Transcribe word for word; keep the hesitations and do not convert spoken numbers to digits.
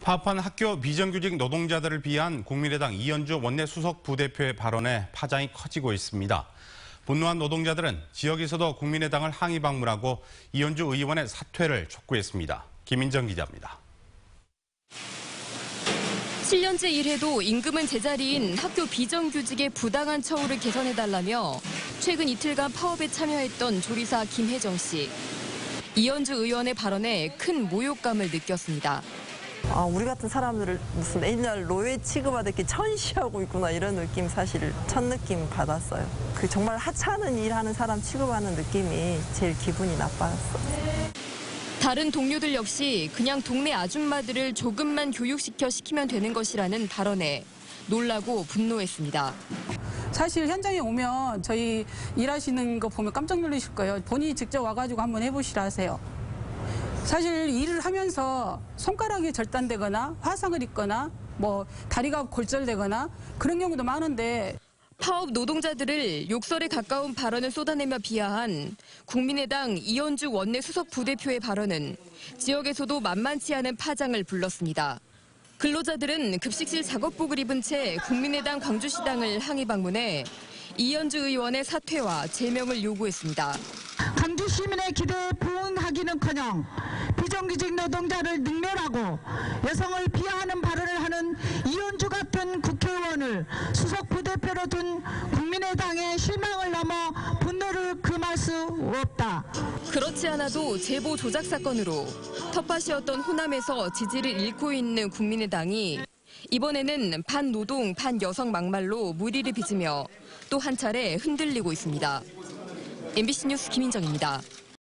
파업한 학교 비정규직 노동자들을 비한 국민의당 이언주 원내수석 부대표의 발언에 파장이 커지고 있습니다. 분노한 노동자들은 지역에서도 국민의당을 항의 방문하고 이언주 의원의 사퇴를 촉구했습니다. 김인정 기자입니다. 칠 년째 일해도 임금은 제자리인 학교 비정규직의 부당한 처우를 개선해달라며 최근 이틀간 파업에 참여했던 조리사 김해정 씨. 이언주 의원의 발언에 큰 모욕감을 느꼈습니다. 아, 우리 같은 사람들을 무슨 옛날 노예 취급하듯이 천시하고 있구나, 이런 느낌, 사실 첫 느낌 받았어요. 그 정말 하찮은 일하는 사람 취급하는 느낌이 제일 기분이 나빴어요. 다른 동료들 역시 그냥 동네 아줌마들을 조금만 교육시켜 시키면 되는 것이라는 발언에 놀라고 분노했습니다. 사실 현장에 오면 저희 일하시는 거 보면 깜짝 놀라실 거예요. 본인이 직접 와가지고 한번 해보시라 하세요. 사실 일을 하면서 손가락이 절단되거나 화상을 입거나 뭐 다리가 골절되거나 그런 경우도 많은데. 파업 노동자들을 욕설에 가까운 발언을 쏟아내며 비하한 국민의당 이언주 원내수석 부대표의 발언은 지역에서도 만만치 않은 파장을 불렀습니다. 근로자들은 급식실 작업복을 입은 채 국민의당 광주시당을 항의 방문해 이언주 의원의 사퇴와 제명을 요구했습니다. 광주 시민의 기대에 부응하기는커녕 비정규직 노동자를 능멸하고 여성을 비하하는 발언을 하는 이언주 같은 국회의원을 수석 부대표로 둔 국민의당의 실망을 넘어 분노를 금할 수 없다. 그렇지 않아도 제보 조작 사건으로 텃밭이었던 호남에서 지지를 잃고 있는 국민의당이 이번에는 반노동, 반여성 막말로 물의를 빚으며 또 한 차례 흔들리고 있습니다. 엠비씨 뉴스 김인정입니다.